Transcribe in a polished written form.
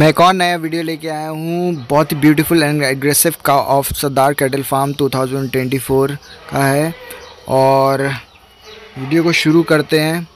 मैं एक और नया वीडियो लेके आया हूँ। बहुत ही ब्यूटीफुल एंड एग्रेसिव का ऑफ सरदार कैटल फार्म 2024 का है और वीडियो को शुरू करते हैं।